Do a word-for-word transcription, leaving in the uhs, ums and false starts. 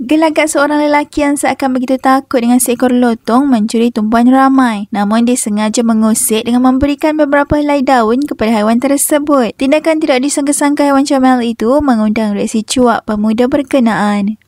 Gelagat seorang lelaki yang seakan begitu takut dengan seekor lotong mencuri tumpuan ramai. Namun dia sengaja mengusik dengan memberikan beberapa helai daun kepada haiwan tersebut. Tindakan tidak disangka-sangka haiwan comel itu mengundang reaksi cuak pemuda berkenaan.